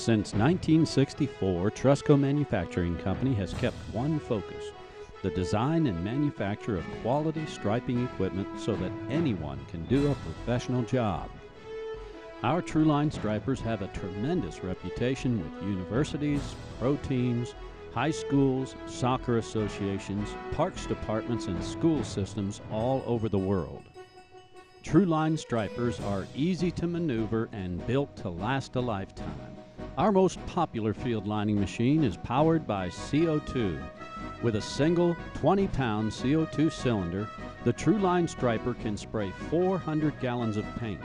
Since 1964, Trusco Manufacturing Company has kept one focus: the design and manufacture of quality striping equipment so that anyone can do a professional job. Our Trueline Stripers have a tremendous reputation with universities, pro teams, high schools, soccer associations, parks departments, and school systems all over the world. Trueline Stripers are easy to maneuver and built to last a lifetime. Our most popular field lining machine is powered by CO2. With a single 20-pound CO2 cylinder, the Trueline Striper can spray 400 gallons of paint,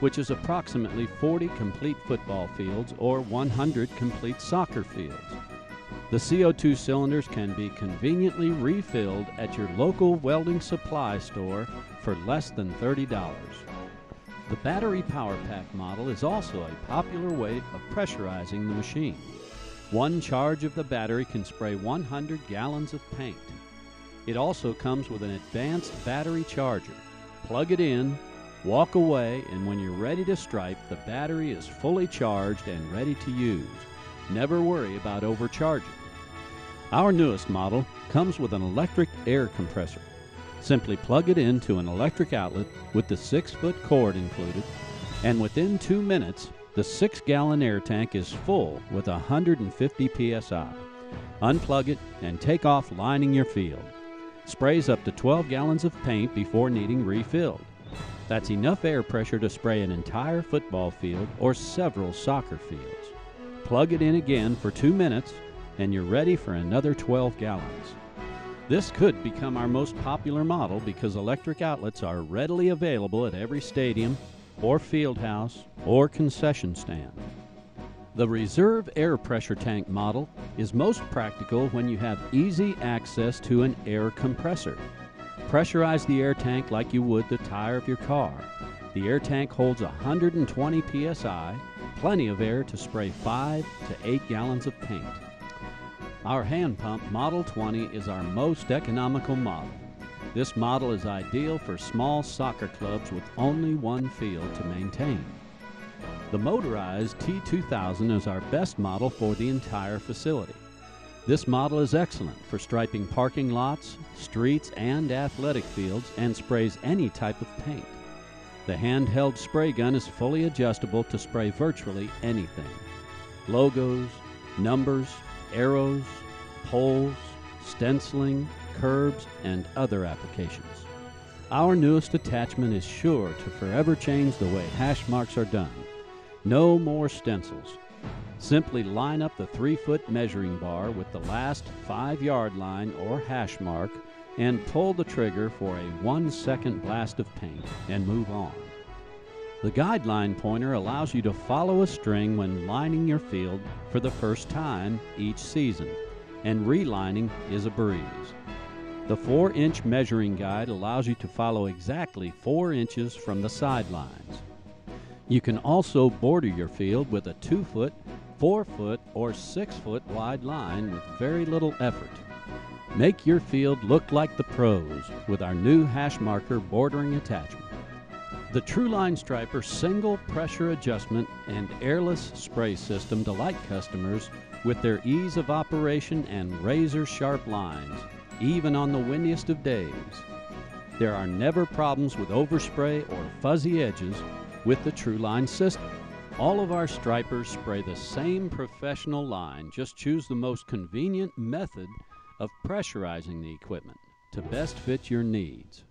which is approximately 40 complete football fields or 100 complete soccer fields. The CO2 cylinders can be conveniently refilled at your local welding supply store for less than $30. The battery power pack model is also a popular way of pressurizing the machine. One charge of the battery can spray 100 gallons of paint. It also comes with an advanced battery charger. Plug it in, walk away, and when you're ready to stripe, the battery is fully charged and ready to use. Never worry about overcharging. Our newest model comes with an electric air compressor. Simply plug it into an electric outlet with the 6-foot cord included, and within 2 minutes, the 6-gallon air tank is full with 150 psi. Unplug it and take off lining your field. Sprays up to 12 gallons of paint before needing refilled. That's enough air pressure to spray an entire football field or several soccer fields. Plug it in again for 2 minutes and you're ready for another 12 gallons. This could become our most popular model because electric outlets are readily available at every stadium, or field house, or concession stand. The reserve air pressure tank model is most practical when you have easy access to an air compressor. Pressurize the air tank like you would the tire of your car. The air tank holds 120 psi, plenty of air to spray 5 to 8 gallons of paint. Our hand pump Model 20 is our most economical model. This model is ideal for small soccer clubs with only one field to maintain. The motorized T2000 is our best model for the entire facility. This model is excellent for striping parking lots, streets, and athletic fields, and sprays any type of paint. The handheld spray gun is fully adjustable to spray virtually anything: logos, numbers, arrows, poles, stenciling, curbs, and other applications. Our newest attachment is sure to forever change the way hash marks are done. No more stencils. Simply line up the 3-foot measuring bar with the last 5-yard line or hash mark and pull the trigger for a 1-second blast of paint and move on. The guideline pointer allows you to follow a string when lining your field for the first time each season, and relining is a breeze. The 4-inch measuring guide allows you to follow exactly 4 inches from the sidelines. You can also border your field with a 2-foot, 4-foot, or 6-foot wide line with very little effort. Make your field look like the pros with our new hash marker bordering attachment. The Trueline Striper single pressure adjustment and airless spray system delight customers with their ease of operation and razor sharp lines, even on the windiest of days. There are never problems with overspray or fuzzy edges with the Trueline system. All of our stripers spray the same professional line, just choose the most convenient method of pressurizing the equipment to best fit your needs.